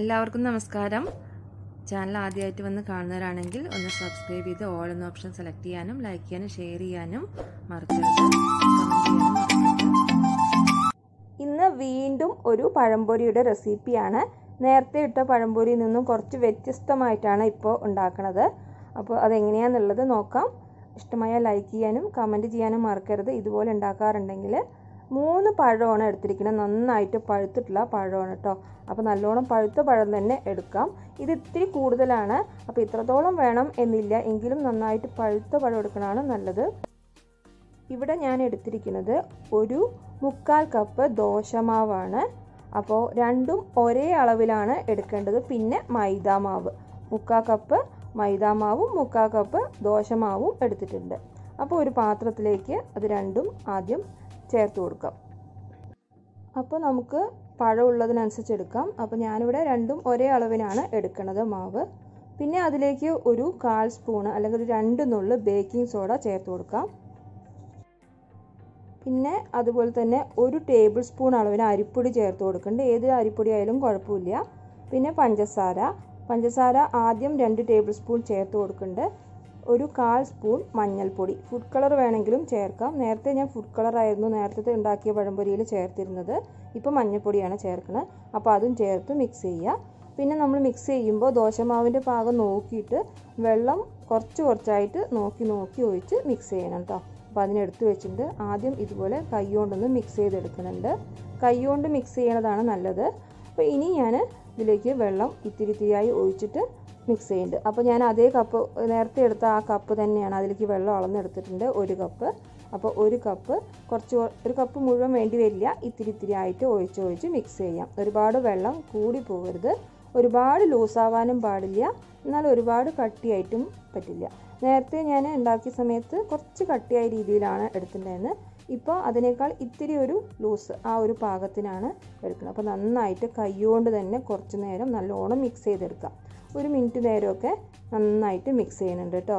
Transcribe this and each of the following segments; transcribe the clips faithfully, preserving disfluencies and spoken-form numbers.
എല്ലാവർക്കും നമസ്കാരം. ചാനൽ ആദ്യമായിട്ട് വന്ന് കാണുന്നവരാണെങ്കിൽ ഒന്ന് സബ്സ്ക്രൈബ് ചെയ്ത് ഓൾ എന്ന ഓപ്ഷൻ സെലക്ട് ചെയ്യാനും ലൈക്ക് ചെയ്യാനും ഷെയർ ചെയ്യാനും മറക്കരുത്. ഇന്ന് വീണ്ടും ഒരു പഴംപൊരിയുടെ റെസിപ്പിയാണ്. നേരത്തെ ഇട്ട പഴംപൊരിയിൽ നിന്നും കുറച്ച് വ്യത്യസ്തമായിട്ടാണ് ഇപ്പോൾ ഉണ്ടാക്കുന്നത്. അപ്പോൾ അതെങ്ങനെയാണെന്നുള്ളത് നോക്കാം. ഇഷ്ടമായ ലൈക്ക് ചെയ്യാനും കമൻറ്റ് ചെയ്യാനും മറക്കരുത്. ഇതുപോലെ ഉണ്ടാക്കാറുണ്ടെങ്കിൽ മൂന്ന് പഴമാണ് എടുത്തിരിക്കുന്നത്. നന്നായിട്ട് പഴുത്തിട്ടുള്ള പഴമാണ് കേട്ടോ. അപ്പോൾ നല്ലോണം പഴുത്ത പഴം തന്നെ എടുക്കാം. ഇത് ഇത്തിരി കൂടുതലാണ്. അപ്പോൾ ഇത്രത്തോളം വേണം എന്നില്ല, എങ്കിലും നന്നായിട്ട് പഴുത്ത പഴം എടുക്കണതാണ് നല്ലത്. ഇവിടെ ഞാൻ എടുത്തിരിക്കുന്നത് ഒരു മുക്കാൽ കപ്പ് ദോശമാവാണ്. അപ്പോൾ രണ്ടും ഒരേ അളവിലാണ് എടുക്കേണ്ടത്. പിന്നെ മൈദാമാവ്, മുക്കാൽ കപ്പ് മൈദാമാവും മുക്കാൽ കപ്പ് ദോശമാവും എടുത്തിട്ടുണ്ട്. അപ്പോൾ ഒരു പാത്രത്തിലേക്ക് അത് രണ്ടും ആദ്യം ചേർത്ത് കൊടുക്കാം. അപ്പോൾ നമുക്ക് പഴമുള്ളതിനനുസരിച്ച് എടുക്കാം. അപ്പോൾ ഞാനിവിടെ രണ്ടും ഒരേ അളവിനാണ് എടുക്കുന്നത് മാവ്. പിന്നെ അതിലേക്ക് ഒരു കാൽ സ്പൂണ് അല്ലെങ്കിൽ രണ്ട് നുള്ളു ബേക്കിംഗ് സോഡ ചേർത്ത് കൊടുക്കാം. പിന്നെ അതുപോലെ തന്നെ ഒരു ടേബിൾ സ്പൂൺ അളവിന് അരിപ്പൊടി ചേർത്ത് കൊടുക്കേണ്ട. ഏത് അരിപ്പൊടി ആയാലും കുഴപ്പമില്ല. പിന്നെ പഞ്ചസാര പഞ്ചസാര ആദ്യം രണ്ട് ടേബിൾ സ്പൂൺ ചേർത്ത് കൊടുക്കേണ്ട. ഒരു കാൽ സ്പൂൺ മഞ്ഞൾപ്പൊടി, ഫുഡ് കളർ വേണമെങ്കിലും ചേർക്കാം. നേരത്തെ ഞാൻ ഫുഡ് കളറായിരുന്നു നേരത്തെ ഉണ്ടാക്കിയ പഴംപൊരിയിൽ ചേർത്തിരുന്നത്. ഇപ്പോൾ മഞ്ഞൾപ്പൊടിയാണ് ചേർക്കുന്നത്. അപ്പോൾ അതും ചേർത്ത് മിക്സ് ചെയ്യുക. പിന്നെ നമ്മൾ മിക്സ് ചെയ്യുമ്പോൾ ദോശമാവിൻ്റെ പാകം നോക്കിയിട്ട് വെള്ളം കുറച്ച് കുറച്ചായിട്ട് നോക്കി നോക്കി ഒഴിച്ച് മിക്സ് ചെയ്യണം കേട്ടോ. അപ്പോൾ അതിനെടുത്ത് വെച്ചിട്ട് ആദ്യം ഇതുപോലെ കൈ കൊണ്ടൊന്ന് മിക്സ് ചെയ്തെടുക്കുന്നുണ്ട്. കൈ കൊണ്ട് മിക്സ് ചെയ്യണതാണ് നല്ലത്. അപ്പോൾ ഇനി ഞാൻ ഇതിലേക്ക് വെള്ളം ഇത്തിരി ഇത്തിരിയായി ഒഴിച്ചിട്ട് മിക്സ് ചെയ്യുന്നുണ്ട്. അപ്പോൾ ഞാൻ അതേ കപ്പ് നേരത്തെ എടുത്ത ആ കപ്പ് തന്നെയാണ് അതിലേക്ക് വെള്ളം അളന്നെടുത്തിട്ടുണ്ട്, ഒരു കപ്പ്. അപ്പോൾ ഒരു കപ്പ് കുറച്ച് ഒരു കപ്പ് മുഴുവൻ വേണ്ടി വരില്ല. ഇത്തിരി ഇത്തിരി ആയിട്ട് ഒഴിച്ച് ഒഴിച്ച് മിക്സ് ചെയ്യാം. ഒരുപാട് വെള്ളം കൂടി പോകരുത്, ഒരുപാട് ലൂസാവാനും പാടില്ല, എന്നാൽ ഒരുപാട് കട്ടിയായിട്ടും പറ്റില്ല. നേരത്തെ ഞാൻ ഉണ്ടാക്കിയ സമയത്ത് കുറച്ച് കട്ടിയായ രീതിയിലാണ് എടുത്തിട്ടുണ്ടായിരുന്നത്. ഇപ്പോൾ അതിനേക്കാൾ ഇത്തിരി ഒരു ലൂസ് ആ ഒരു പാകത്തിനാണ് എടുക്കുന്നത്. അപ്പോൾ നന്നായിട്ട് കൈകൊണ്ട് തന്നെ കുറച്ച് നേരം നല്ലോണം മിക്സ് ചെയ്തെടുക്കാം. ഒരു മിനിറ്റ് നേരമൊക്കെ നന്നായിട്ട് മിക്സ് ചെയ്യുന്നുണ്ട് കേട്ടോ.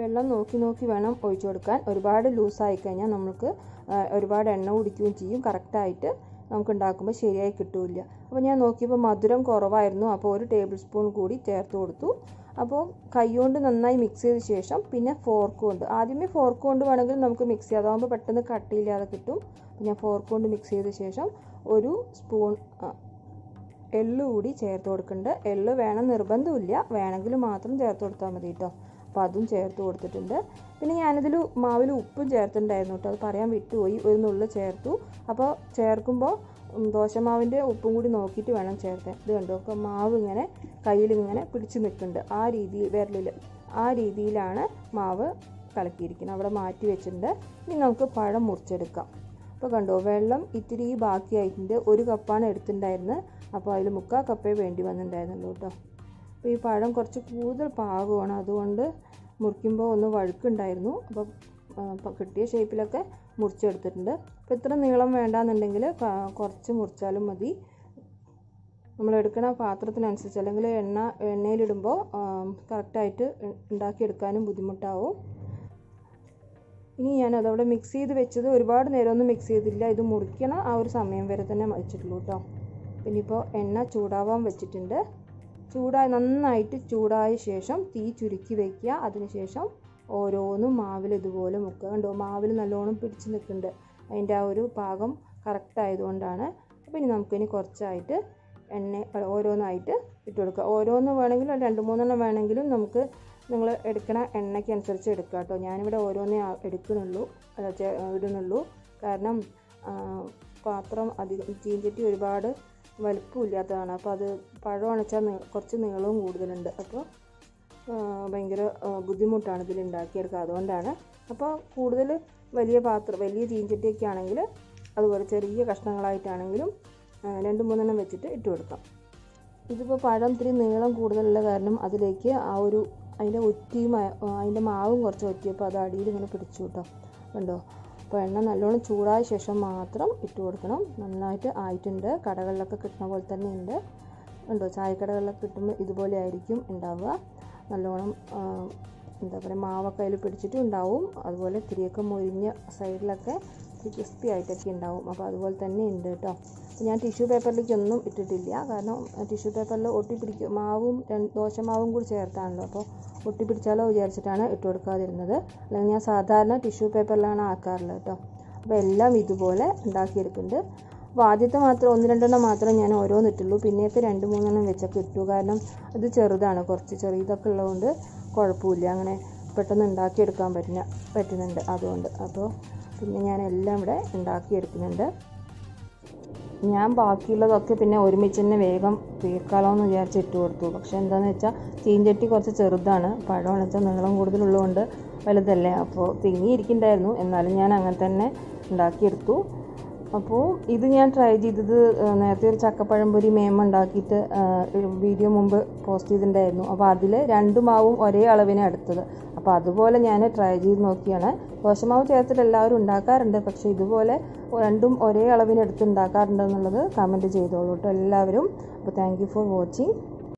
വെള്ളം നോക്കി നോക്കി വേണം ഒഴിച്ചു കൊടുക്കാൻ. ഒരുപാട് ലൂസായി കഴിഞ്ഞാൽ നമുക്ക് ഒരുപാട് എണ്ണ കുടിക്കുകയും ചെയ്യും. കറക്റ്റായിട്ട് നമുക്ക് ഉണ്ടാക്കുമ്പോൾ ശരിയായി കിട്ടില്ല. അപ്പോൾ ഞാൻ നോക്കിയപ്പോൾ മധുരം കുറവായിരുന്നു. അപ്പോൾ ഒരു ടേബിൾ സ്പൂൺ കൂടി ചേർത്ത് കൊടുത്തു. അപ്പോൾ കൈകൊണ്ട് നന്നായി മിക്സ് ചെയ്ത ശേഷം പിന്നെ ഫോർക്ക് കൊണ്ട്, ആദ്യമേ ഫോർക്ക് കൊണ്ട് വേണമെങ്കിൽ നമുക്ക് മിക്സ് ചെയ്യാം. അതാകുമ്പോൾ പെട്ടെന്ന് കട്ടിയില്ലാതെ കിട്ടും. ഞാൻ ഫോർക്ക് കൊണ്ട് മിക്സ് ചെയ്ത ശേഷം ഒരു സ്പൂൺ എള്ളു കൂടി ചേർത്ത് കൊടുക്കുന്നുണ്ട്. എള്ള് വേണം നിർബന്ധമില്ല, വേണമെങ്കിൽ മാത്രം ചേർത്ത് കൊടുത്താൽ മതി കേട്ടോ. അപ്പോൾ അതും ചേർത്ത് കൊടുത്തിട്ടുണ്ട്. പിന്നെ ഞാനിതിൽ മാവിൽ ഉപ്പും ചേർത്തിട്ടുണ്ടായിരുന്നു കേട്ടോ, അത് പറയാൻ വിട്ടുപോയി. ഒരു നുള്ളു ചേർത്തു. അപ്പോൾ ചേർക്കുമ്പോൾ ദോശമാവിൻ്റെ ഉപ്പും കൂടി നോക്കിയിട്ട് വേണം ചേർക്കാൻ. ഇത് കണ്ടു നോക്കുക, മാവ് ഇങ്ങനെ കയ്യിലിങ്ങനെ പിടിച്ച് നിൽക്കുന്നുണ്ട്. ആ രീതിയിൽ വിരലിൽ ആ രീതിയിലാണ് മാവ് കലക്കിയിരിക്കുന്നത്. അവിടെ മാറ്റി വെച്ചിട്ടുണ്ട്. ഇനി നമുക്ക് പഴം മുറിച്ചെടുക്കാം. അപ്പോൾ കണ്ടോ, വെള്ളം ഇത്തിരി ബാക്കിയായിട്ടുണ്ട്. ഒരു കപ്പാണ് എടുത്തിട്ടുണ്ടായിരുന്നത്. അപ്പോൾ അതിൽ മുക്കാൽ കപ്പേ വേണ്ടി വന്നിട്ടുണ്ടായിരുന്നുള്ളൂ കേട്ടോ. അപ്പോൾ ഈ പഴം കുറച്ച് കൂടുതൽ പാകമാണ്, അതുകൊണ്ട് മുറിക്കുമ്പോൾ ഒന്ന് വഴുക്കുണ്ടായിരുന്നു. അപ്പോൾ കിട്ടിയ ഷേപ്പിലൊക്കെ മുറിച്ചെടുത്തിട്ടുണ്ട്. അപ്പോൾ ഇത്ര നീളം വേണ്ടാന്നുണ്ടെങ്കിൽ കുറച്ച് മുറിച്ചാലും മതി. നമ്മൾ എടുക്കുന്ന പാത്രത്തിനനുസരിച്ച്, അല്ലെങ്കിൽ എണ്ണ എണ്ണയിലിടുമ്പോൾ കറക്റ്റായിട്ട് ഉണ്ടാക്കിയെടുക്കാനും ബുദ്ധിമുട്ടാവും. ഇനി ഞാനതവിടെ മിക്സ് ചെയ്ത് വെച്ചത് ഒരുപാട് നേരമൊന്നും മിക്സ് ചെയ്തില്ല. ഇത് മുറിക്കണ ആ ഒരു സമയം വരെ തന്നെ വെച്ചിട്ടുള്ളൂ കേട്ടോ. പിന്നെ ഇപ്പോൾ എണ്ണ ചൂടാവാൻ വെച്ചിട്ടുണ്ട്. ചൂടായി നന്നായിട്ട് ചൂടായ ശേഷം തീ ചുരുക്കി വയ്ക്കുക. അതിനുശേഷം ഓരോന്നും മാവിൽ ഇതുപോലെ മുക്കുക. കണ്ടോ, മാവിൽ നല്ലോണം പിടിച്ച് നിൽക്കുന്നുണ്ട്. അതിൻ്റെ ആ ഒരു പാകം കറക്റ്റായതുകൊണ്ടാണ്. അപ്പോൾ ഇനി നമുക്കിനി കുറച്ചായിട്ട് എണ്ണ ഓരോന്നായിട്ട് ഇട്ട് കൊടുക്കുക. ഓരോന്ന് വേണമെങ്കിലും രണ്ട് മൂന്നെണ്ണം വേണമെങ്കിലും നമുക്ക് നിങ്ങൾ എടുക്കണ എണ്ണയ്ക്കനുസരിച്ച് എടുക്കുക കേട്ടോ. ഞാനിവിടെ ഓരോന്നേ എടുക്കുന്നുള്ളൂ ഇടുന്നുള്ളൂ. കാരണം പാത്രം അധികം ചീഞ്ചട്ടി ഒരുപാട് വലിപ്പമില്ലാത്തതാണ്. അപ്പോൾ അത് പഴം അണച്ചാൽ കുറച്ച് നീളവും കൂടുതലുണ്ട്. അപ്പോൾ ഭയങ്കര ബുദ്ധിമുട്ടാണ് ഇതിലുണ്ടാക്കിയെടുക്കുക, അതുകൊണ്ടാണ്. അപ്പോൾ കൂടുതൽ വലിയ പാത്രം വലിയ ചീഞ്ചട്ടിയൊക്കെ ആണെങ്കിൽ അതുപോലെ ചെറിയ കഷ്ണങ്ങളായിട്ടാണെങ്കിലും രണ്ട് മൂന്നെണ്ണം വെച്ചിട്ട് ഇട്ട് കൊടുക്കാം. ഇതിപ്പോൾ പഴം ഇത്തിരി നീളം കൂടുതലുള്ള കാരണം അതിലേക്ക് ആ ഒരു അതിൻ്റെ ഒറ്റിയും അതിൻ്റെ മാവും കുറച്ച് ഒറ്റിയപ്പോൾ അത് അടിയിൽ ഇങ്ങനെ പിടിച്ചു കിട്ടാം. കണ്ടോ, അപ്പോൾ എണ്ണ നല്ലോണം ചൂടായ ശേഷം മാത്രം ഇട്ട് കൊടുക്കണം. നന്നായിട്ട് ആയിട്ടുണ്ട്. കടകളിലൊക്കെ കിട്ടുന്ന പോലെ തന്നെ ഉണ്ട്. ഉണ്ടോ, ചായക്കടകളിലൊക്കെ കിട്ടുമ്പോൾ ഇതുപോലെ ആയിരിക്കും ഉണ്ടാവുക. നല്ലോണം എന്താ പറയുക, മാവൊക്കെ അതിൽ പിടിച്ചിട്ടും ഉണ്ടാവും. അതുപോലെ തിരിയൊക്കെ മൊരിഞ്ഞ സൈഡിലൊക്കെ plastic crispy ആയിട്ടൊക്കെയുണ്ടാവും. അപ്പോൾ അതുപോലെ തന്നെ ഉണ്ട് കേട്ടോ. ഞാൻ ടിഷ്യൂ പേപ്പറിലേക്കൊന്നും ഇട്ടിട്ടില്ല, കാരണം ടിഷ്യൂ പേപ്പറിൽ ഒട്ടിപ്പിടിക്കും, മാവും ദോശമാവും കൂടി ചേർത്താണല്ലോ, അപ്പോൾ ഒട്ടിപ്പിടിച്ചാലോ വിചാരിച്ചിട്ടാണ് ഇട്ട് കൊടുക്കാതിരുന്നത്. അല്ലെങ്കിൽ ഞാൻ സാധാരണ ടിഷ്യൂ പേപ്പറിലാണ് ആക്കാറുള്ളത് കേട്ടോ. അപ്പോൾ എല്ലാം ഇതുപോലെ ഉണ്ടാക്കിയെടുക്കുന്നുണ്ട്. അപ്പോൾ ആദ്യത്തെ മാത്രം ഒന്ന് രണ്ടെണ്ണം മാത്രമേ ഞാൻ ഓരോന്നിട്ടുള്ളൂ, പിന്നെ ഇപ്പോൾ രണ്ട് മൂന്നെണ്ണം വെച്ചൊക്കെ ഇട്ടു, കാരണം ഇത് ചെറുതാണ്, കുറച്ച് ചെറിയതൊക്കെ ഉള്ളതുകൊണ്ട് കുഴപ്പമില്ല, അങ്ങനെ പെട്ടെന്ന് ഉണ്ടാക്കിയെടുക്കാൻ പറ്റുന്ന പറ്റുന്നുണ്ട് അതുകൊണ്ട്. അപ്പോൾ പിന്നെ ഞാൻ എല്ലാം ഇവിടെ ഉണ്ടാക്കിയെടുക്കുന്നുണ്ട്. ഞാൻ ബാക്കിയുള്ളതൊക്കെ പിന്നെ ഒരുമിച്ച് തന്നെ വേഗം തീർക്കാലോ എന്ന് വിചാരിച്ച് ഇട്ട് കൊടുത്തു. പക്ഷേ എന്താണെന്ന് വെച്ചാൽ തീഞ്ചട്ടി കുറച്ച് ചെറുതാണ്, പഴമെന്ന് വെച്ചാൽ നീളം കൂടുതലുള്ളതുകൊണ്ട് വലുതല്ലേ, അപ്പോൾ തിങ്ങിയിരിക്കുന്നുണ്ടായിരുന്നു. എന്നാലും ഞാൻ അങ്ങനെ തന്നെ ഉണ്ടാക്കിയെടുത്തു. അപ്പോൾ ഇത് ഞാൻ ട്രൈ ചെയ്തത് നേരത്തെ ഒരു ചക്കപ്പഴംപൊരി മേമ ഉണ്ടാക്കിയിട്ട് വീഡിയോ മുമ്പ് പോസ്റ്റ് ചെയ്തിട്ടുണ്ടായിരുന്നു. അപ്പോൾ അതിൽ രണ്ട് മാവും ഒരേ അളവിനെ എടുത്തത്, അപ്പോൾ അതുപോലെ ഞാൻ ട്രൈ ചെയ്ത് നോക്കിയാണ്. ദോശമാവ് ചേർത്തിട്ട് എല്ലാവരും ഉണ്ടാക്കാറുണ്ട്, പക്ഷേ ഇതുപോലെ രണ്ടും ഒരേ അളവിനെടുത്ത് ഉണ്ടാക്കാറുണ്ടെന്നുള്ളത് കമൻറ്റ് ചെയ്തോളൂ കേട്ടോ എല്ലാവരും. അപ്പോൾ താങ്ക് യു ഫോർ വാച്ചിങ്.